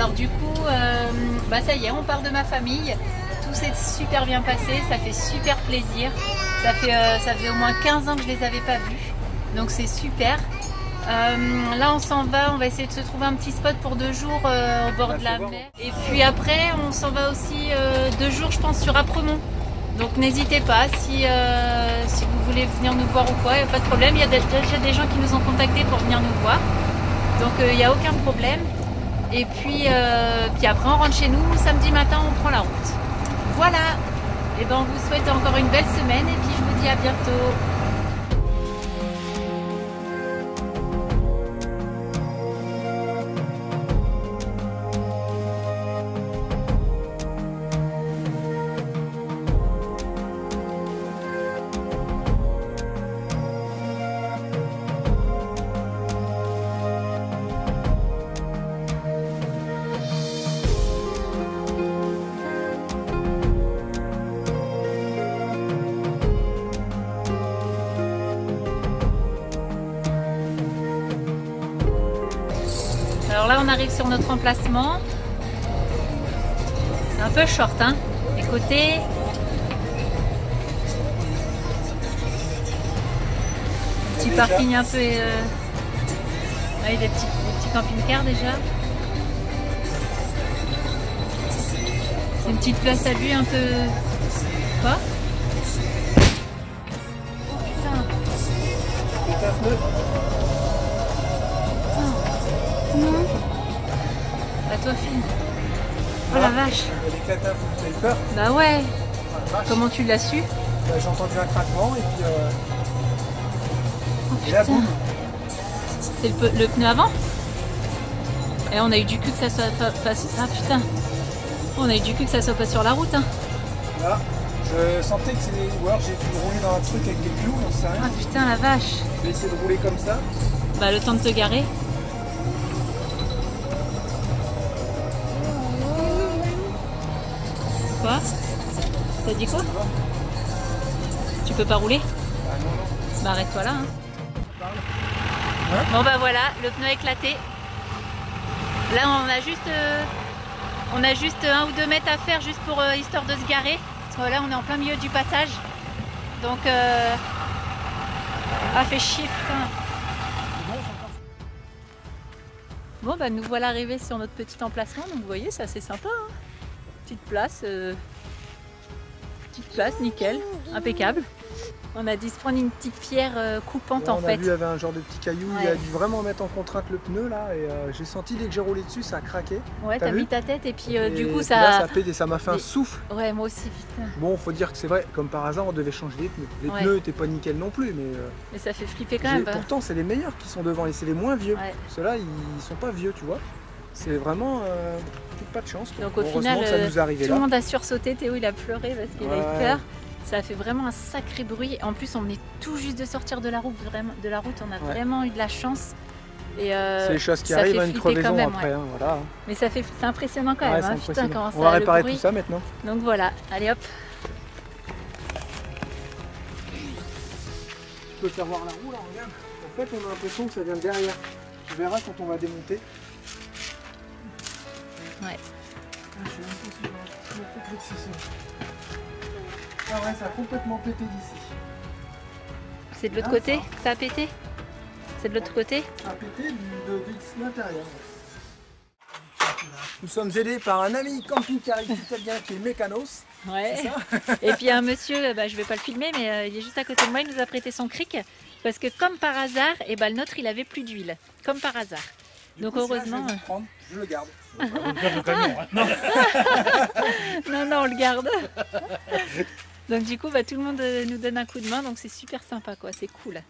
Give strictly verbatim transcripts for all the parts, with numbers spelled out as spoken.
Alors du coup, euh, bah ça y est, on part de ma famille. Tout s'est super bien passé, ça fait super plaisir. Ça fait, euh, ça fait au moins quinze ans que je les avais pas vus, donc c'est super. Euh, là on s'en va, on va essayer de se trouver un petit spot pour deux jours euh, au bord de la mer. Et puis après on s'en va aussi euh, deux jours je pense sur Apremont. Donc n'hésitez pas si, euh, si vous voulez venir nous voir ou quoi, il n'y a pas de problème. Il y a déjà des gens qui nous ont contactés pour venir nous voir. Donc il euh, n'y a aucun problème. Et puis, euh, puis après on rentre chez nous, samedi matin on prend la route. Voilà, et ben on vous souhaite encore une belle semaine et puis je vous dis à bientôt. Alors là, on arrive sur notre emplacement. C'est un peu short, hein, les côtés. Petit parking un peu... Euh... Oui, des petits, des petits camping-cars déjà. C'est une petite place à vue un peu... Quoi ? Oh putain ! Non. Bah toi fille. Oh ah, la vache. Elle est t'as eu peur. Bah ouais. Ah, comment tu l'as su? Bah, j'ai entendu un craquement et puis... Euh... Oh, et là, boum. C'est le, le pneu avant. Et on a eu du cul que ça soit pas... Ah putain. On a eu du cul que ça soit pas sur la route. Hein. Là, je sentais que c'est... Ou alors j'ai pu rouler dans un truc avec des clous, on sait rien. Ah putain la vache. J'ai essayé de rouler comme ça. Bah le temps de te garer. Quoi? T'as dit quoi? Tu peux pas rouler? Bah non, non. Bah arrête-toi là. Hein. Hein? Bon bah voilà, le pneu éclaté. Là on a juste euh, on a juste un ou deux mètres à faire juste pour euh, histoire de se garer. Parce que là on est en plein milieu du passage. Donc euh... ah fait chier putain. Bon bah nous voilà arrivés sur notre petit emplacement. Donc vous voyez ça c'est sympa. Hein. Petite place, euh, petite place, nickel, impeccable. On a dû se prendre une petite pierre euh, coupante ouais, en fait. On a vu, il y avait un genre de petit caillou, ouais. Il a dû vraiment mettre en contrainte le pneu là. Et euh, j'ai senti dès que j'ai roulé dessus, ça a craqué. Ouais, t'as mis ta tête et puis euh, et du coup ça. Là, ça a pété, ça m'a fait un souffle. Ouais, moi aussi, putain. Bon, faut dire que c'est vrai, comme par hasard, on devait changer les pneus. Les ouais. pneus étaient pas nickel non plus, mais. Euh, mais ça fait flipper quand même. Bah. Pourtant, c'est les meilleurs qui sont devant et c'est les moins vieux. Ouais. Ceux-là, ils sont pas vieux, tu vois. C'est vraiment euh, pas de chance. Donc au final, ça nous arrive, tout le monde a sursauté. Théo, il a pleuré parce qu'il ouais. a eu peur. Ça a fait vraiment un sacré bruit. En plus, on venait tout juste de sortir de la route. Vraiment, de la route, on a ouais. vraiment eu de la chance. Euh, c'est les choses qui arrivent à une crevaison même, après. Ouais. Hein, voilà. Mais ça fait, c'est impressionnant quand ouais, même. Hein, impressionnant. Putain, quand on va réparer tout ça maintenant. Donc voilà, allez hop. Tu peux faire voir la roue là, regarde. En fait, on a l'impression que ça vient de derrière. Tu verras quand on va démonter. Ouais. Je sais même pas si je vais couper de ceci. Ah ouais, ça a complètement pété d'ici. C'est de l'autre côté que ça a pété? C'est de l'autre côté? Ça a pété de l'intérieur. Nous sommes aidés par un ami camping-car italien qui est Mécanos. Ouais. Et puis un monsieur, bah, je vais pas le filmer, mais euh, il est juste à côté de moi, il nous a prêté son cric. Parce que comme par hasard, et bah, le nôtre il avait plus d'huile. Comme par hasard. Du Donc coup, heureusement... Là, je, vais prendre, je le garde. Non. non, non, on le garde. Donc du coup, bah, tout le monde nous donne un coup de main, donc c'est super sympa, quoi. C'est cool.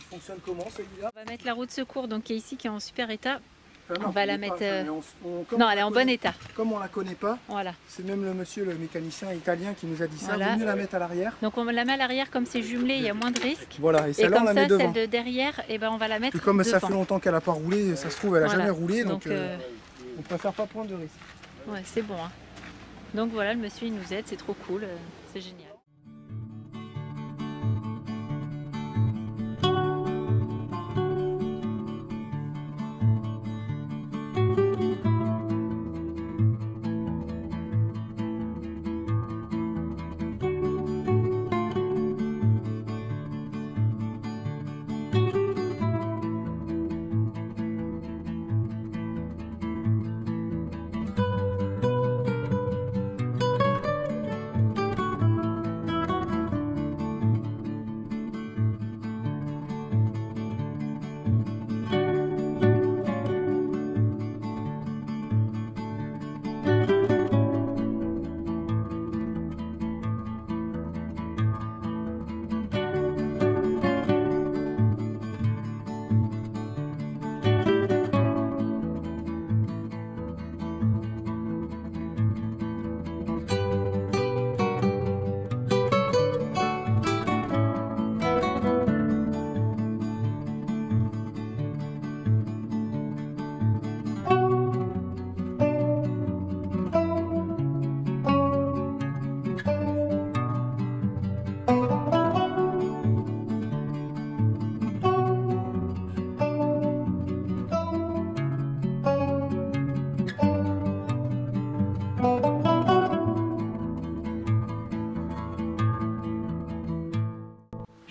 Il fonctionne comment celui-là? On va mettre la roue de secours, donc qui est ici, qui est en super état. Enfin, non, on va la mettre. Pas, on, on, non, elle est en bon état. Comme on la connaît pas, voilà. C'est même le monsieur, le mécanicien italien, qui nous a dit ça. Voilà. Il vaut mieux la mettre à l'arrière. Donc on la met à l'arrière, comme c'est jumelé, il y a moins de risques. Voilà. Et celle-là, on la met devant. Celle de derrière, et ben on va la mettre. Et comme devant. Ça fait longtemps qu'elle n'a pas roulé, ça se trouve, elle n'a voilà. jamais roulé, donc, donc euh... on préfère pas prendre de risques. Ouais, c'est bon. Hein. Donc voilà, le monsieur, il nous aide, c'est trop cool, c'est génial.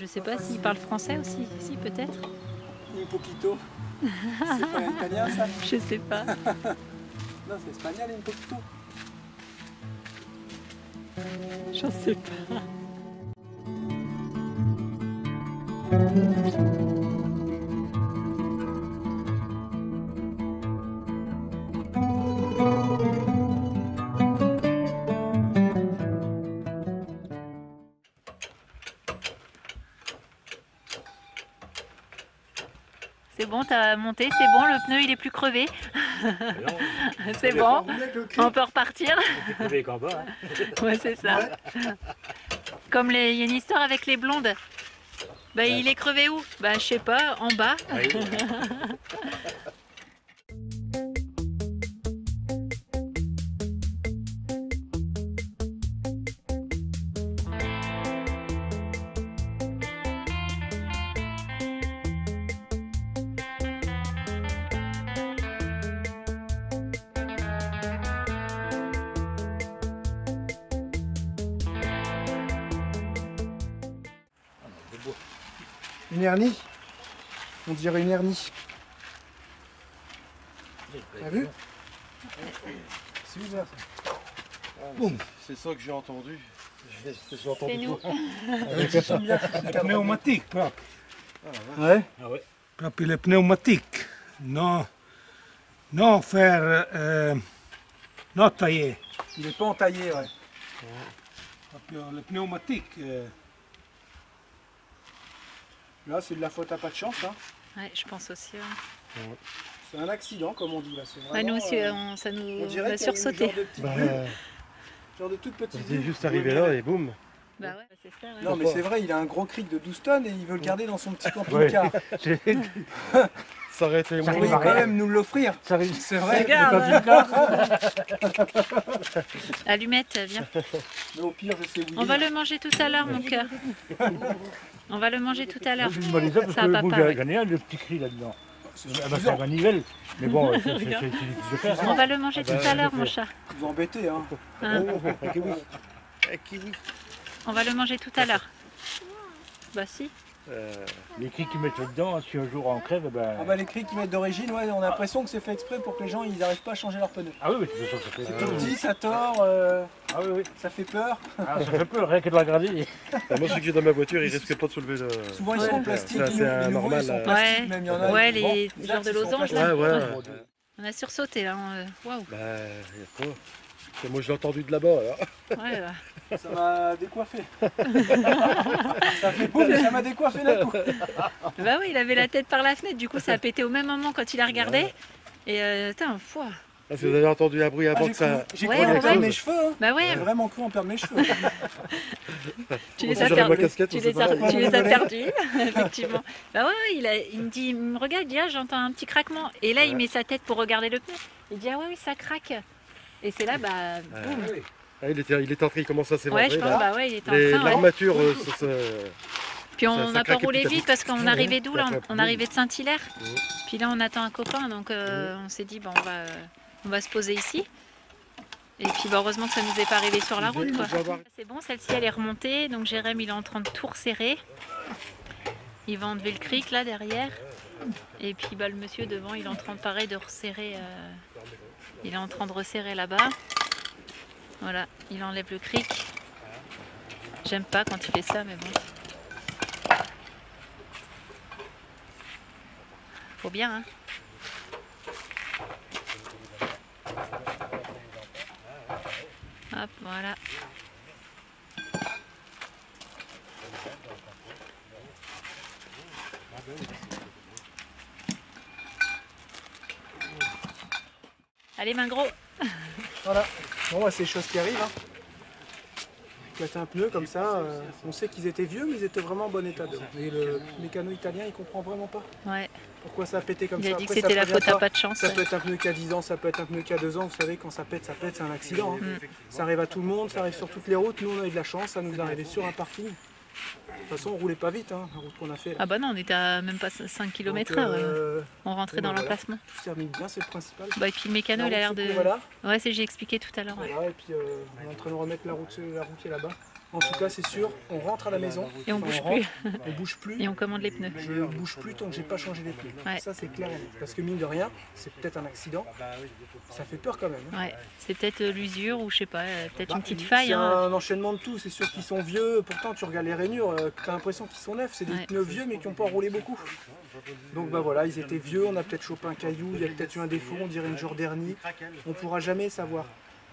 ne sais pas s'il parle français aussi, si peut-être. Un poquito. C'est pas italien ça? Je sais pas. Non, c'est espagnol, un poquito. J'en sais pas. C'est bon, t'as monté, c'est bon, le pneu il est plus crevé. C'est bon, on peut repartir. Ouais, c'est ça. Comme les... il y a une histoire avec les blondes. Bah, ouais. Il est crevé où? Bah, je sais pas, en bas. Ouais, oui. Une hernie, on dirait une hernie. T'as vu? C'est bizarre ça. Ah, c'est ça que j'ai entendu. J'ai entendu nous. Les pneumatiques, Pap. Ouais. Pap, les pneumatiques. Non, non faire, euh, non tailler. Il est pas entaillé, ouais. Pap, les pneumatiques. Euh, Là, c'est de la faute à pas de chance. Hein. Oui, je pense aussi. Hein. Ouais. C'est un accident, comme on dit. Là. Vraiment, bah nous aussi, euh, on, ça nous on dirait a sursauté. Genre, bah, euh... genre de toute petite. Il est juste arrivé là et boum. Bah ouais, c'est ça. Ouais. Non, mais c'est vrai, il a un gros cric de douze tonnes et il veut le garder dans son petit camping-car. Ça aurait été moyen. Il va quand même nous l'offrir. C'est vrai. Regarde. Allumette, viens. Mais au pire, je sais où. On va le manger tout à l'heure, mon cœur. On va le manger tout à l'heure. Je me disais parce que gagné un petit cri là-dedans. C'est un manivelle. Mais bon, c'est difficile. On va le manger tout à l'heure, mon chat. Vous embêtez, hein. On va le manger tout à l'heure. Bah si. Euh, les cris qu'ils mettent dedans, si un jour on crève, ben... Ah bah les cris qu'ils mettent d'origine, ouais, on a l'impression que c'est fait exprès pour que les gens ils n'arrivent pas à changer leur pneu. Ah oui, oui, c'est ça, ça fait... C'est tout petit, ça tord, euh... ah, oui, oui. Ça fait peur. Ah, ça fait peur, rien que de la gradille. Bah, moi, celui qui est dans ma voiture, il risque pas de soulever le... Souvent, ils sont en plastique, ça, les nouveaux, ils sont en plastique, ouais. Même, il y en a... Ouais, les genres de losanges, là. Ouais, ouais. On a sursauté, là, waouh. Wow. Bah, il y a quoi? Moi, je l'ai entendu de là-bas, alors. Ouais, là. Ça m'a décoiffé. Ça fait beau, mais ça m'a décoiffé d'un coup. Bah oui, il avait la tête par la fenêtre, du coup ça a pété au même moment quand il a regardé. Ouais. Et euh, putain, foi. Parce que vous avez entendu un bruit avant ah, que ça... J'ai cru ouais, perdre mes cheveux, hein. Bah ouais. J'ai vraiment cru en perdre mes cheveux. Tu les as perdus. Tu les as perdus, effectivement. Bah ouais, ouais il, a, il me dit, regarde, ah, j'entends un petit craquement. Et là, ouais. Il met sa tête pour regarder le pneu. Il dit, ah ouais, oui, ça craque. Et c'est là, bah, ouais. Boum. Ouais. Ah, il, était, il était en train, il commence à s'éventrer. Ouais, je pense, là. Bah ouais, il était en train. L'armature, ouais. ça, ça. Puis on n'a pas roulé vite parce qu'on arrivait d'où là? On arrivait de Saint-Hilaire. Mmh. Puis là, on attend un copain, donc euh, mmh. on s'est dit, bon, on va, on va se poser ici. Et puis, bah, heureusement que ça ne nous est pas arrivé sur la route, quoi. C'est bon, celle-ci, elle est remontée. Donc, Jérém, il est en train de tout resserrer. Il va enlever le cric là derrière. Et puis, bah, le monsieur devant, il est en train, pareil, de resserrer. Euh... Il est en train de resserrer là-bas. Voilà, il enlève le cric. J'aime pas quand il fait ça, mais bon. Faut bien, hein. Hop, voilà. Allez, main gros. Voilà. Bon, bah, c'est les choses qui arrivent. Hein. Éclater un pneu comme ça, euh, on sait qu'ils étaient vieux, mais ils étaient vraiment en bon état d'eau. Et le mécano italien, il comprend vraiment pas ouais. Pourquoi ça a pété comme il ça. Il a dit après, que c'était la faute à pas de chance. Ça ouais. peut être un pneu qui a dix ans, ça peut être un pneu qui a deux ans. Vous savez, quand ça pète, ça pète, c'est un accident. Hein. Mm. Ça arrive à tout le monde, ça arrive sur toutes les routes. Nous, on a eu de la chance, ça nous est arrivé sur un parking. De toute façon, on roulait pas vite, hein, la route qu'on a fait. Là. Ah bah non, on était à même pas cinq kilomètres heure. Euh... On rentrait dans l'emplacement. Voilà. Tout se termine bien, c'est le principal. Bah, et puis le mécano, non, il a l'air de... Voilà. Ouais, c'est j'ai expliqué tout à l'heure. Voilà, ouais. Et puis euh, on est en train de remettre la route, la route là-bas. En tout cas, c'est sûr, on rentre à la maison. Et on ne bouge plus. On bouge plus. Et on commande les pneus. Je ne bouge plus tant que je n'ai pas changé les pneus. Ouais. Ça, c'est clair. Parce que mine de rien, c'est peut-être un accident. Ça fait peur quand même. Hein. Ouais. C'est peut-être l'usure ou je sais pas, peut-être bah, une petite faille. C'est hein. un enchaînement de tout. C'est sûr qu'ils sont vieux. Pourtant, tu regardes les rainures, tu as l'impression qu'ils sont neufs. C'est des ouais. pneus vieux, mais qui n'ont pas enroulé beaucoup. Donc bah voilà, ils étaient vieux. On a peut-être chopé un caillou. Il y a peut-être eu un défaut. On dirait une Jordanie. On ne pourra jamais savoir.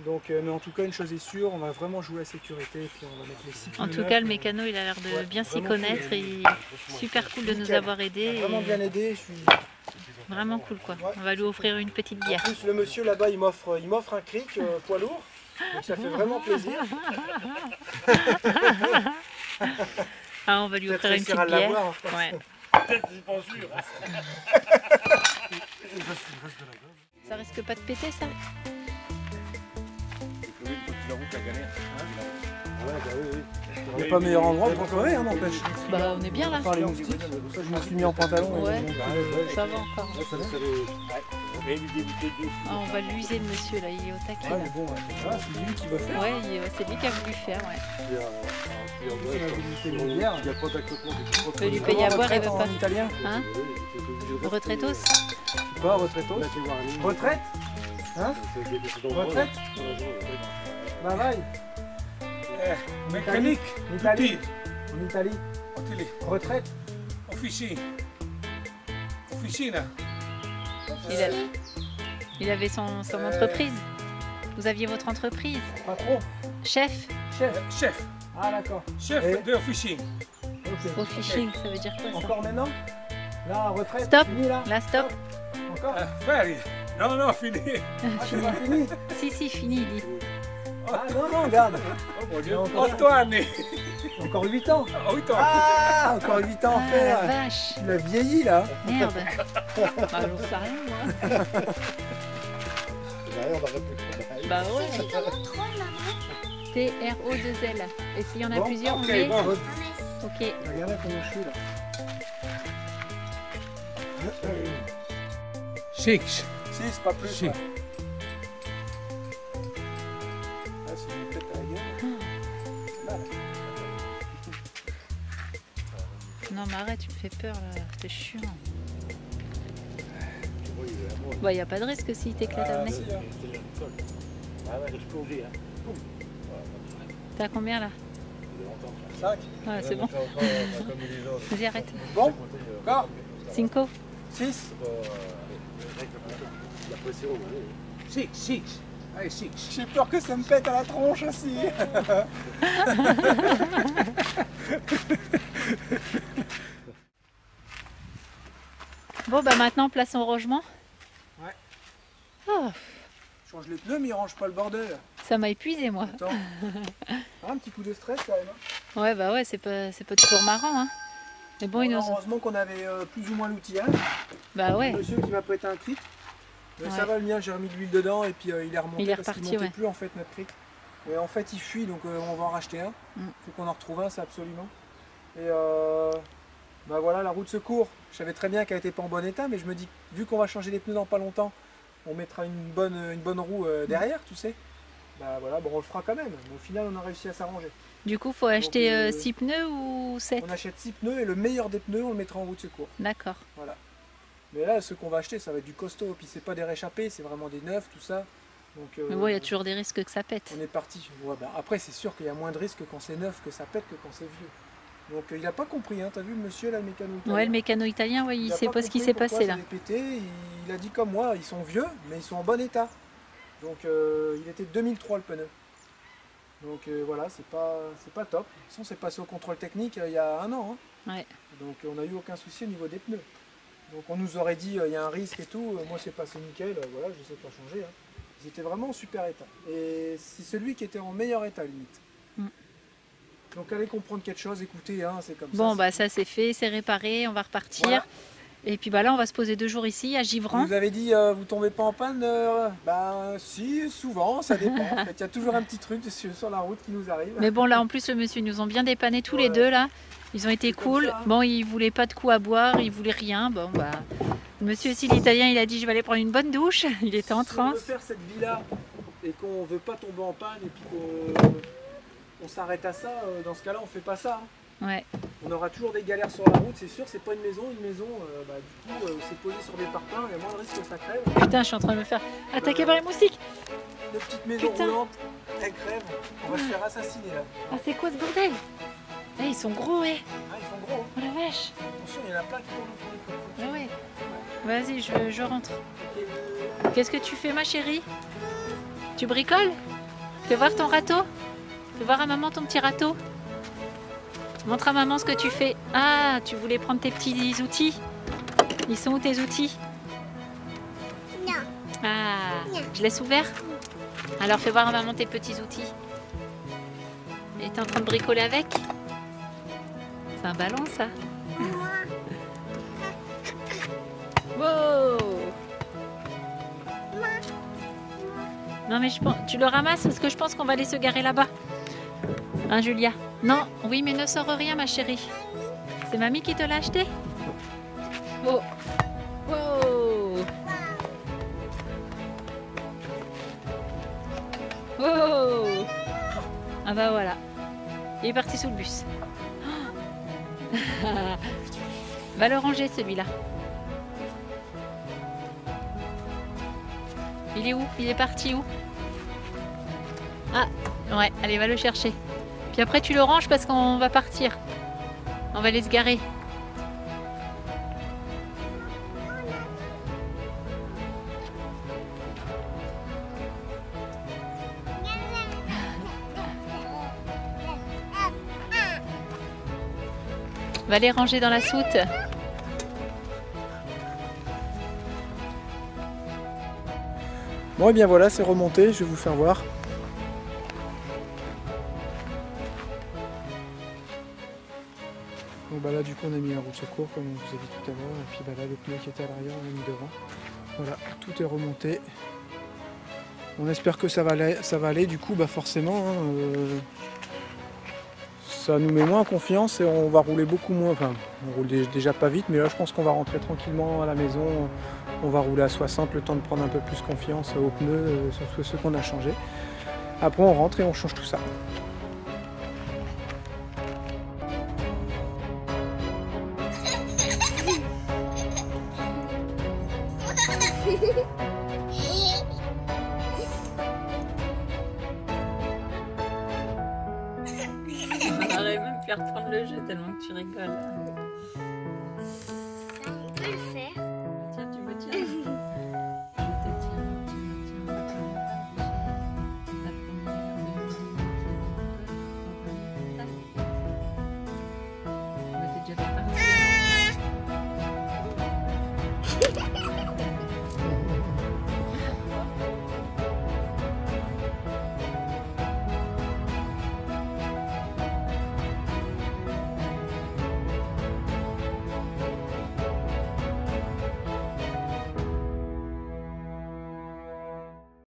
Donc, euh, mais en tout cas, une chose est sûre, on va vraiment jouer à la sécurité et puis on va mettre les cycles. En tout cas, le mécano, il a l'air de ouais, bien s'y connaître cool. et super cool de nous Nickel. avoir aidés. Vraiment bien aidé. Je suis... Vraiment cool, quoi. Ouais. On va lui offrir une petite bière. En plus, le monsieur là-bas, il m'offre, il m'offre un cric euh, poids lourd. Donc ça fait vraiment plaisir. Ah, on va lui offrir une petite bière. Ouais. Peut-être j'y pense sûr. Ça risque pas de péter, ça. Il n'y a pas meilleur endroit pour crever, hein, n'empêche. Bah, on est bien là. Par les moustiques. Je me suis mis en pantalon. Ouais, ça va encore. Ah, on va l'user le monsieur là, il est au taquet. Ah, mais bon, c'est lui qui va faire. Ouais, c'est lui qui a voulu faire. Il lui paye à boire et veut pas. Hein? Retraitos? Pas retraitos. Retraite? Hein? Retraite? Bye bye. Eh, mécanique, en Italie, en Italie, en Italie, retraite, officine, officine. Il, a... Il avait son, son euh... entreprise. Vous aviez votre entreprise. Patron. Chef. Chef. Euh, chef. Ah d'accord. Chef Et... de officine. Okay. Officine, okay. Ça veut dire quoi ça? Encore maintenant? Là, retraite. Stop. Fini, là. là, stop. Encore. Euh, non non, fini. Ah, c'est pas fini. Si si, fini, il dit. Ah non, non, regarde! Oh mon Dieu! Antoine! Encore huit ans! Ah, huit ans! Ah, encore huit ans à ah, faire! La vache! Il a vieilli là! Merde! Bah, j'en sais rien moi! Bah, ouais! C'est comment trop maman? T R O deux L. Et s'il y en a bon, plusieurs, okay, on met. Bon. Ok. Regardez comment je suis là! six! six, pas plus! six. Non mais arrête, tu me fais peur là, c'est chiant. Bah y a pas de risque s'il t'éclate à venir. T'as combien là? Cinq. Ouais c'est bon. Vas-y arrête. Bon. Encore. Cinco. Six. Six, six. Allez, six. J'ai peur que ça me pète à la tronche aussi. Bon bah maintenant place au rangement. Ouais. Oh. Je change les pneus mais ils rangent pas le bordel. Ça m'a épuisé moi. Attends. Ah, un petit coup de stress quand même. Hein. Ouais bah ouais c'est pas c'est pas toujours marrant hein. Mais bon, bon ils heureusement ont... qu'on avait euh, plus ou moins l'outillage. Bah ouais. Monsieur qui m'a prêté un cric. Euh, ouais. Ça va le mien, j'ai remis de l'huile dedans et puis euh, il est remonté. Il est reparti, parce qu'il montait ouais. plus en fait notre cric. Et en fait il fuit donc euh, on va en racheter un. Mm. Faut qu'on en retrouve un, c'est absolument. Et euh, bah voilà, la roue de secours, je savais très bien qu'elle n'était pas en bon état, mais je me dis, vu qu'on va changer les pneus dans pas longtemps, on mettra une bonne, une bonne roue derrière, tu sais. Bah voilà, bon, on le fera quand même. Au final, on a réussi à s'arranger. Du coup, il faut acheter six pneus ou sept? On achète six pneus et le meilleur des pneus, on le mettra en roue de secours. D'accord. Voilà. Mais là, ce qu'on va acheter, ça va être du costaud. Puis c'est pas des réchappés, c'est vraiment des neufs, tout ça. Donc, euh, mais bon, il y a toujours des risques que ça pète. On est parti. Ouais, bah, après, c'est sûr qu'il y a moins de risques quand c'est neuf que ça pète que quand c'est vieux. Donc euh, il n'a pas compris, hein. T'as vu le monsieur là, le mécano italien? Ouais, le mécano italien, ouais, il ne sait pas ce qui s'est passé là. Pété. Il, il a dit comme moi, ils sont vieux, mais ils sont en bon état. Donc euh, il était deux mille trois le pneu. Donc euh, voilà, c'est pas, c'est pas top. De toute façon, c'est passé au contrôle technique euh, il y a un an. Hein. Ouais. Donc on n'a eu aucun souci au niveau des pneus. Donc on nous aurait dit, euh, il y a un risque et tout. Euh, moi c'est passé nickel, euh, voilà, je ne sais pas changer. Hein. Ils étaient vraiment en super état. Et c'est celui qui était en meilleur état limite. Mm. Donc allez comprendre quelque chose, écoutez, hein, c'est comme bon, ça. Bon, bah ça c'est fait, c'est réparé, on va repartir. Voilà. Et puis bah là, on va se poser deux jours ici, à Givrans. Vous avez dit, euh, vous tombez pas en panne euh, bah si, souvent, ça dépend. En fait, il y a toujours un petit truc sur la route qui nous arrive. Mais bon, là en plus, le monsieur, ils nous ont bien dépanné tous ouais. les deux, là. Ils ont été cool. Ça, hein. Bon, ils voulaient pas de coup à boire, ils voulaient rien. Bon, bah... Monsieur aussi, l'italien, il a dit, je vais aller prendre une bonne douche. Il était en transe. Si on veut faire cette vie-là et qu'on veut pas tomber en panne et puis qu'on... on s'arrête à ça, euh, dans ce cas-là, on fait pas ça. Hein. Ouais. On aura toujours des galères sur la route, c'est sûr, c'est pas une maison. Une maison, euh, bah, du coup, euh, c'est posé sur des parpaings, il y a moins de risque que ça crève. Putain, je suis en train de me faire attaquer euh, par les moustiques. Nos petites maisons roulantes, elles crèvent, on va se faire assassiner là. Ah, c'est quoi ce bordel? Ah, ils sont gros, ouais. Ah, ils sont gros. Oh la vache. Attention, il y en a plein qui tournent autour du cou. Ouais, ouais. Vas-y, je, je rentre. Okay. Qu'est-ce que tu fais, ma chérie? Tu bricoles? Fais voir ton râteau. Fais voir à maman ton petit râteau. Montre à maman ce que tu fais. Ah, tu voulais prendre tes petits outils. Ils sont où tes outils? Non. Ah, non. Je laisse ouvert? Alors fais voir à maman tes petits outils. Et t'es en train de bricoler avec? C'est un ballon, ça. Wow. Non mais je pense, tu le ramasses parce que je pense qu'on va aller se garer là-bas. Hein, Julia? Non, oui, mais ne sors rien, ma chérie. C'est mamie qui te l'a acheté. Oh. Wow. Wow. Ah bah voilà. Il est parti sous le bus. Oh. Va le ranger, celui-là. Il est où? Il est parti où? Ah, ouais, allez, va le chercher. Puis après, tu le ranges parce qu'on va partir. On va aller se garer. Va les ranger dans la soute. Bon, et bien voilà, c'est remonté, je vais vous faire voir. Bon, bah là, du coup, on a mis la roue de secours, comme on vous a dit tout à l'heure, et puis bah là, le pneu qui était à l'arrière, on l'a mis devant. Voilà, tout est remonté. On espère que ça va aller, ça va aller. Du coup, bah forcément, hein, euh, ça nous met moins en confiance et on va rouler beaucoup moins. Enfin, on roule déjà pas vite, mais là, je pense qu'on va rentrer tranquillement à la maison. On va rouler à soixante, le temps de prendre un peu plus confiance aux pneus, euh, surtout ceux qu'on a changés. Après, on rentre et on change tout ça. On aurait même pu reprendre le jeu tellement que tu rigoles.